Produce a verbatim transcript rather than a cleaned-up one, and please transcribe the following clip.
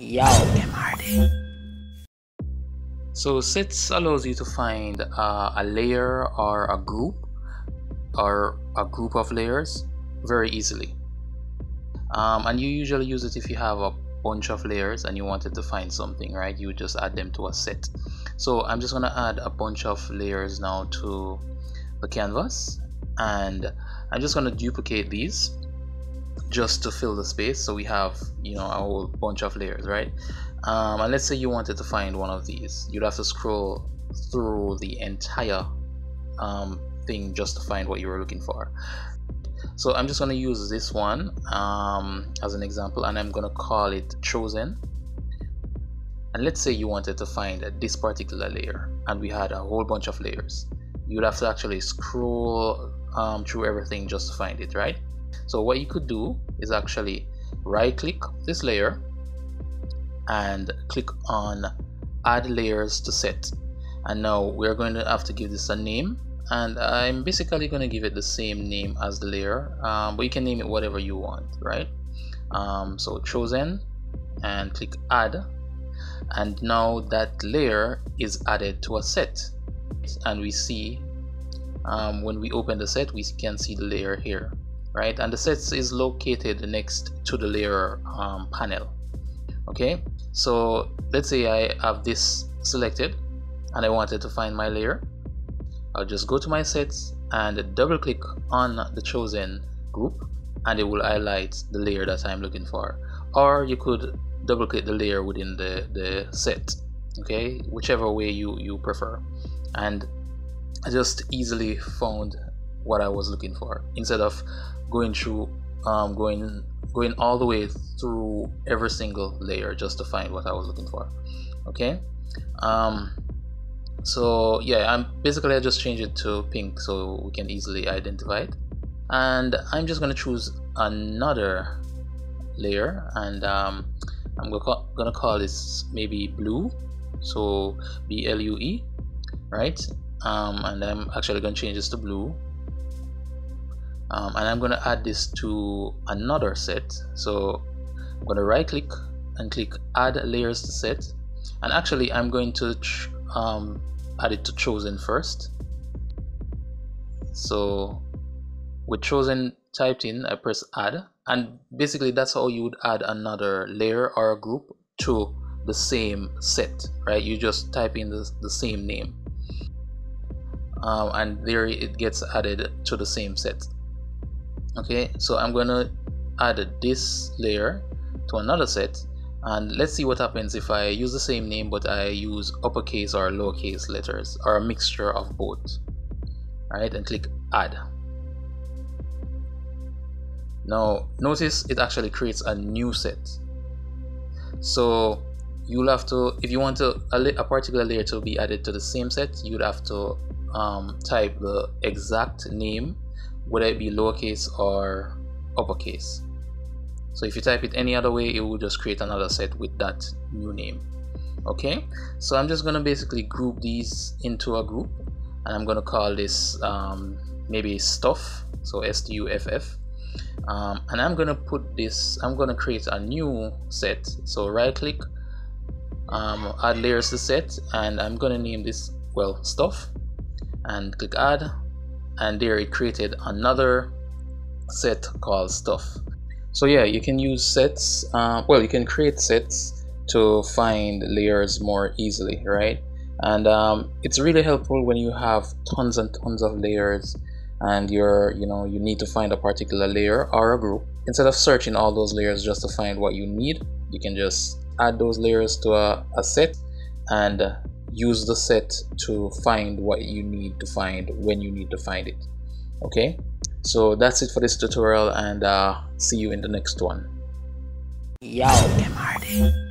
Yo, M R D. So sets allows you to find uh, a layer or a group or a group of layers very easily, um, and you usually use it if you have a bunch of layers and you wanted to find something, right? You just add them to a set. So I'm just gonna add a bunch of layers now to the canvas, and I'm just gonna duplicate these just to fill the space, so we have, you know, a whole bunch of layers, right? Um, and let's say you wanted to find one of these, you'd have to scroll through the entire um, thing just to find what you were looking for. So I'm just going to use this one um, as an example, and I'm going to call it chosen. And let's say you wanted to find this particular layer, and we had a whole bunch of layers. You'd have to actually scroll um, through everything just to find it, right? So what you could do is actually right click this layer and click on add layers to set, and now we're going to have to give this a name, and I'm basically going to give it the same name as the layer, um, but you can name it whatever you want, right? Um, so chosen, and click add, and now that layer is added to a set, and we see um, when we open the set we can see the layer here, right? And the sets is located next to the layer um, panel. Okay, so let's say I have this selected and I wanted to find my layer. I'll just go to my sets and double click on the chosen group, and it will highlight the layer that I'm looking for, or you could double click the layer within the, the set, okay, whichever way you, you prefer. And I just easily found what I was looking for instead of going through um, going going all the way through every single layer just to find what I was looking for. Okay, um, so yeah, I'm basically I just changed it to pink so we can easily identify it, and I'm just gonna choose another layer, and um, I'm gonna call, gonna call this maybe blue, so B L U E, right? Um, and I'm actually gonna change this to blue. Um, and I'm going to add this to another set, so I'm going to right click and click add layers to set, and actually I'm going to um, add it to chosen first. So with chosen typed in, I press add, and basically that's how you would add another layer or a group to the same set, right? You just type in the, the same name, um, and there it gets added to the same set. Okay, so I'm going to add this layer to another set, and let's see what happens if I use the same name but I use uppercase or lowercase letters or a mixture of both. Alright, and click add. Now notice it actually creates a new set. So you'll have to, if you want to, a, a particular layer to be added to the same set, you'd have to um, type the exact name, whether it be lowercase or uppercase. So if you type it any other way, it will just create another set with that new name. Okay, so I'm just gonna basically group these into a group, and I'm gonna call this um, maybe stuff, so S T U F F, um, and I'm gonna put this, I'm gonna create a new set, so right click, um, add layers to set, and I'm gonna name this, well, stuff, and click add. And there it created another set called stuff. So yeah, you can use sets, uh, well, you can create sets to find layers more easily, right? And um, it's really helpful when you have tons and tons of layers and you're, you know, you need to find a particular layer or a group. Instead of searching all those layers just to find what you need, you can just add those layers to a, a set and uh, use the set to find what you need to find when you need to find it. Okay, so that's it for this tutorial, and uh, see you in the next one. Yo, M R D.